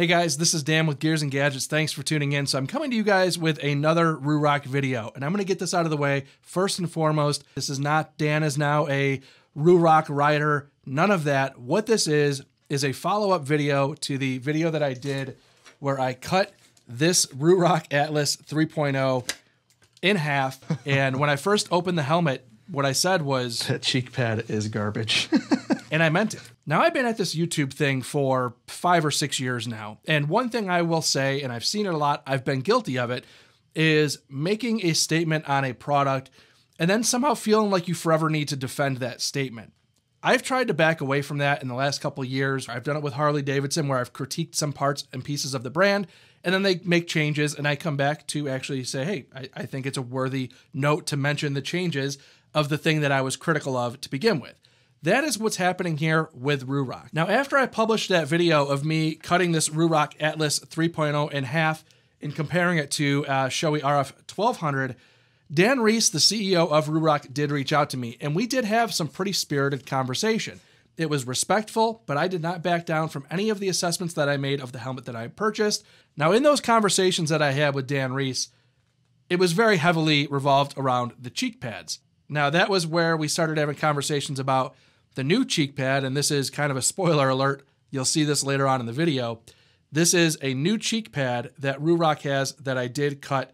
Hey guys, this is Dan with Gears and Gadgets. Thanks for tuning in. So I'm coming to you guys with another Ruroc video, and I'm going to get this out of the way first and foremost. This is not, Dan is now a Ruroc rider, none of that. What this is a follow-up video to the video that I did where I cut this Ruroc Atlas 3.0 in half, and when I first opened the helmet, what I said was, that cheek pad is garbage. And I meant it. Now, I've been at this YouTube thing for 5 or 6 years now. And one thing I will say, and I've seen it a lot, I've been guilty of it, is making a statement on a product and then somehow feeling like you forever need to defend that statement. I've tried to back away from that in the last couple of years. I've done it with Harley-Davidson, where I've critiqued some parts and pieces of the brand, and then they make changes, and I come back to actually say, hey, I think it's a worthy note to mention the changes of the thing that I was critical of to begin with. That is what's happening here with Ruroc. Now, after I published that video of me cutting this Ruroc Atlas 3.0 in half and comparing it to Shoei RF 1200, Dan Rees, the CEO of Ruroc, did reach out to me, and we did have some pretty spirited conversation. It was respectful, but I did not back down from any of the assessments that I made of the helmet that I purchased. Now, in those conversations that I had with Dan Rees, it was very heavily revolved around the cheek pads. Now, that was where we started having conversations about the new cheek pad, and this is kind of a spoiler alert. You'll see this later on in the video. This is a new cheek pad that Ruroc has that I did cut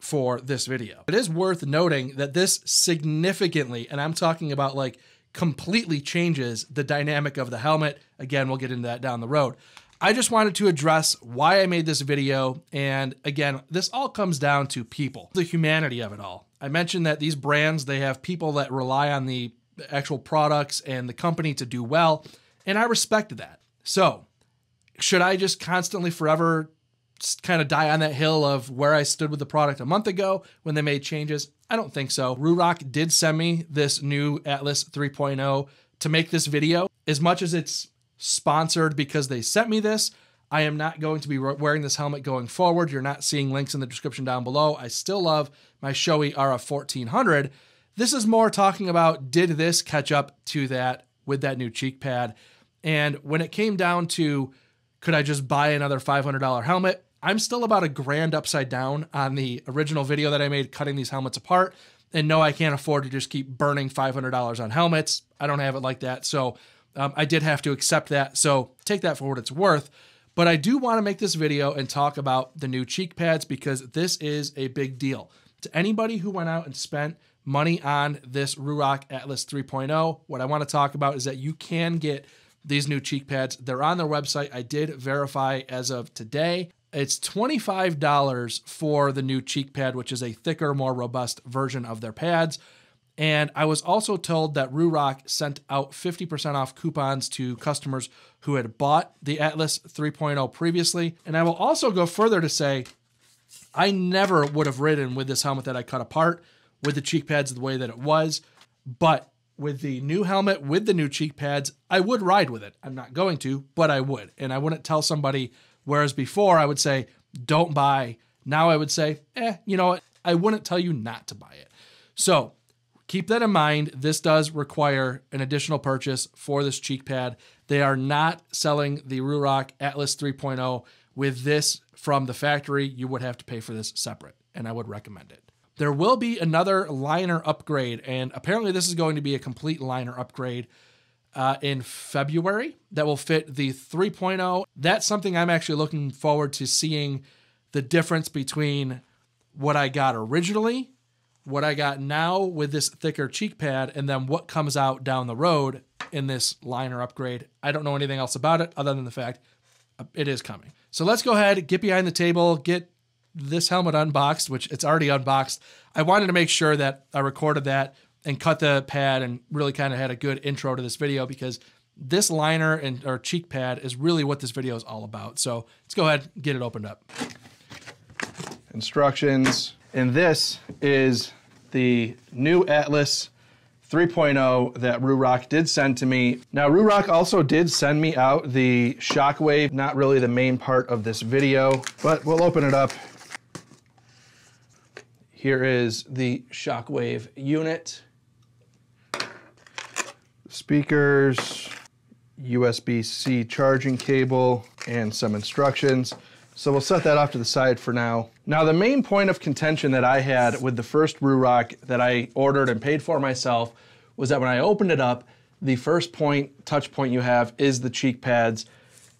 for this video. It is worth noting that this significantly, and I'm talking about like completely, changes the dynamic of the helmet. Again, we'll get into that down the road. I just wanted to address why I made this video. And again, this all comes down to people, the humanity of it all. I mentioned that these brands, they have people that rely on the actual products and the company to do well, and I respected that. So should I just constantly forever kind of die on that hill of where I stood with the product a month ago when they made changes? I don't think so. Ruroc did send me this new Atlas 3.0 to make this video. As much as it's sponsored because they sent me this, I am not going to be wearing this helmet going forward. You're not seeing links in the description down below. I still love my Shoei RF 1400. This is more talking about, did this catch up to that with that new cheek pad? And when it came down to, could I just buy another $500 helmet? I'm still about $1,000 upside down on the original video that I made cutting these helmets apart. And no, I can't afford to just keep burning $500 on helmets. I don't have it like that. So I did have to accept that. So take that for what it's worth. But I do want to make this video and talk about the new cheek pads, because this is a big deal. To anybody who went out and spent money on this Ruroc Atlas 3.0, what I want to talk about is that you can get these new cheek pads. They're on their website. I did verify as of today. It's $25 for the new cheek pad, which is a thicker, more robust version of their pads. And I was also told that Ruroc sent out 50% off coupons to customers who had bought the Atlas 3.0 previously. And I will also go further to say, I never would have ridden with this helmet that I cut apart with the cheek pads the way that it was, but with the new helmet, with the new cheek pads, I would ride with it. I'm not going to, but I would. And I wouldn't tell somebody, whereas before I would say, don't buy. Now I would say, you know what? I wouldn't tell you not to buy it. So keep that in mind. This does require an additional purchase for this cheek pad. They are not selling the Ruroc Atlas 3.0 with this from the factory. You would have to pay for this separate, and I would recommend it. There will be another liner upgrade, and apparently this is going to be a complete liner upgrade in February that will fit the 3.0. That's something I'm actually looking forward to, seeing the difference between what I got originally, what I got now with this thicker cheek pad, and then what comes out down the road in this liner upgrade. I don't know anything else about it other than the fact it is coming. So let's go ahead, get behind the table, get this helmet unboxed, which it's already unboxed. I wanted to make sure that I recorded that and cut the pad and really kind of had a good intro to this video, because this liner and or cheek pad is really what this video is all about. So let's go ahead and get it opened up. Instructions. And this is the new Atlas 3.0 that Ruroc did send to me. Now, Ruroc also did send me out the Shockwave, not really the main part of this video, but we'll open it up. Here is the Shockwave unit, speakers, USB-C charging cable, and some instructions. So we'll set that off to the side for now. Now the main point of contention that I had with the first Ruroc that I ordered and paid for myself was that when I opened it up, the first touch point you have is the cheek pads.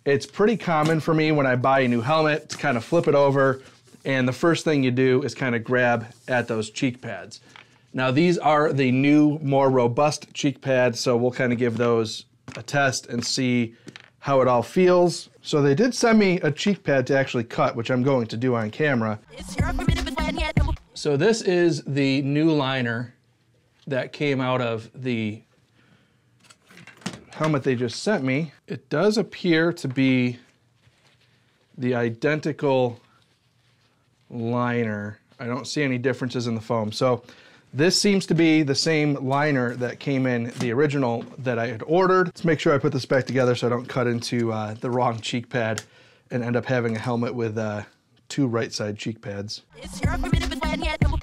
It's pretty common for me when I buy a new helmet to kind of flip it over, and the first thing you do is kind of grab at those cheek pads. Now these are the new, more robust cheek pads, so we'll kind of give those a test and see how it all feels. So they did send me a cheek pad to actually cut, which I'm going to do on camera. So this is the new liner that came out of the helmet they just sent me. It does appear to be the identical liner. I don't see any differences in the foam. So this seems to be the same liner that came in the original that I had ordered. Let's make sure I put this back together so I don't cut into the wrong cheek pad and end up having a helmet with two right side cheek pads.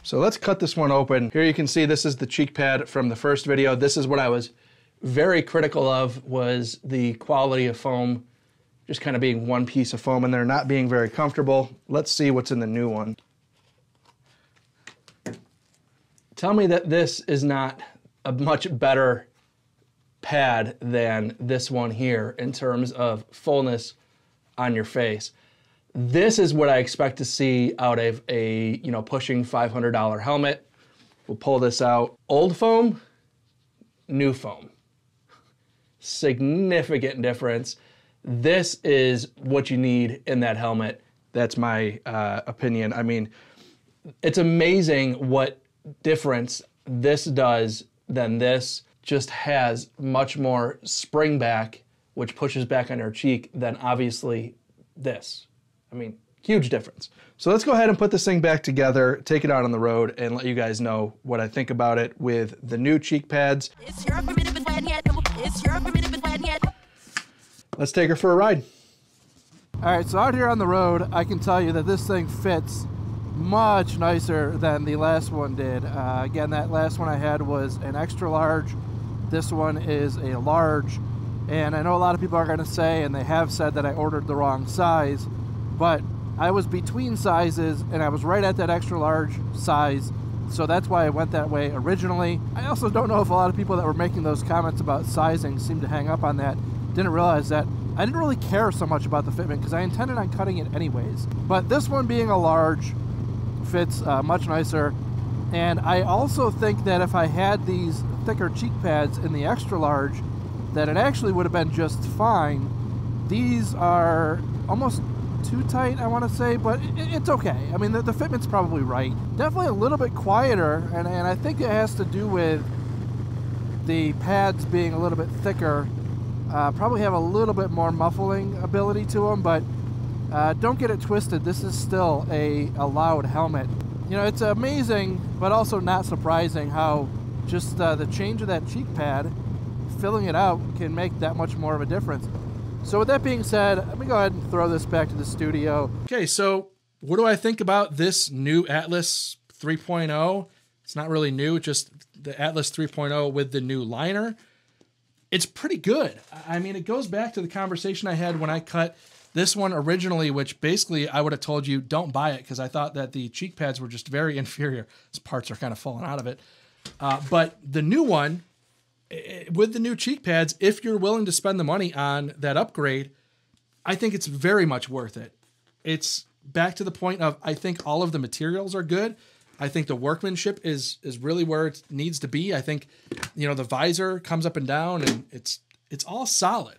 So let's cut this one open. Here you can see this is the cheek pad from the first video. This is what I was very critical of, was the quality of foam, just kind of being one piece of foam in there, not being very comfortable. Let's see what's in the new one. Tell me that this is not a much better pad than this one here in terms of fullness on your face. This is what I expect to see out of a, you know, pushing $500 helmet. We'll pull this out. Old foam, new foam. Significant difference. This is what you need in that helmet. That's my opinion. I mean, it's amazing what difference this does than this. Just has much more spring back, which pushes back on your cheek, than obviously this. I mean, huge difference. So let's go ahead and put this thing back together, take it out on the road, and let you guys know what I think about it with the new cheek pads. Let's take her for a ride. All right, so out here on the road, I can tell you that this thing fits much nicer than the last one did. Again, that last one I had was an extra large. This one is a large. And I know a lot of people are gonna say, and they have said, that I ordered the wrong size, but I was between sizes and I was right at that extra large size. So that's why I went that way originally. I also don't know if a lot of people that were making those comments about sizing seemed to hang up on that, didn't realize that I didn't really care so much about the fitment because I intended on cutting it anyways. But this one being a large fits much nicer. And I also think that if I had these thicker cheek pads in the extra large, that it actually would have been just fine. These are almost too tight, I want to say, but it's okay. I mean, the fitment's probably right. Definitely a little bit quieter, and I think it has to do with the pads being a little bit thicker. Probably have a little bit more muffling ability to them, but don't get it twisted. This is still a loud helmet. You know, it's amazing, but also not surprising how just the change of that cheek pad, filling it out, can make that much more of a difference. So with that being said, let me go ahead and throw this back to the studio. Okay, so what do I think about this new Atlas 3.0? It's not really new, just the Atlas 3.0 with the new liner. It's pretty good. I mean, it goes back to the conversation I had when I cut this one originally, which basically I would have told you, don't buy it, because I thought that the cheek pads were just very inferior. These parts are kind of falling out of it. But the new one, with the new cheek pads, if you're willing to spend the money on that upgrade, I think it's very much worth it. It's back to the point of, I think all of the materials are good. I think the workmanship is really where it needs to be. I think, you know, the visor comes up and down and it's all solid.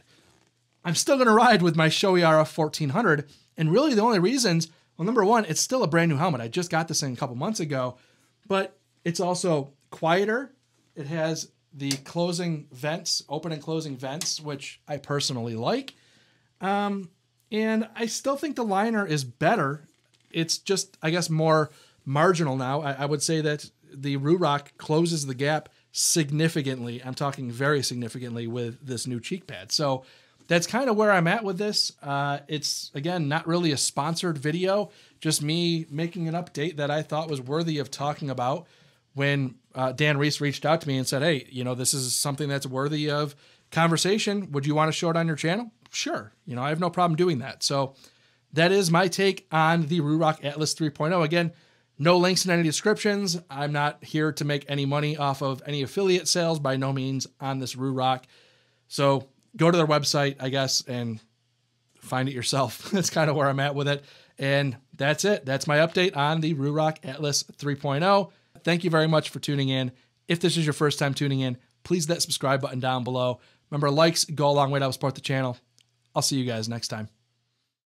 I'm still going to ride with my Shoei RF 1400. And really the only reasons, well, number one, it's still a brand new helmet. I just got this thing a couple months ago, but it's also quieter. It has the closing vents, open and closing vents, which I personally like. And I still think the liner is better. It's just, I guess, more marginal now. I would say that the Ruroc closes the gap significantly. I'm talking very significantly with this new cheek pad. So that's kind of where I'm at with this. It's, again, not really a sponsored video, just me making an update that I thought was worthy of talking about when Dan Rees reached out to me and said, hey, you know, this is something that's worthy of conversation. Would you want to show it on your channel? sure, you know, I have no problem doing that. So that is my take on the Ruroc Atlas 3.0. Again, no links in any descriptions. I'm not here to make any money off of any affiliate sales by no means on this Ruroc. So go to their website, I guess, and find it yourself. That's kind of where I'm at with it. And that's it. That's my update on the Ruroc Atlas 3.0. Thank you very much for tuning in. If this is your first time tuning in, please hit that subscribe button down below. Remember, likes go a long way to help support the channel. I'll see you guys next time.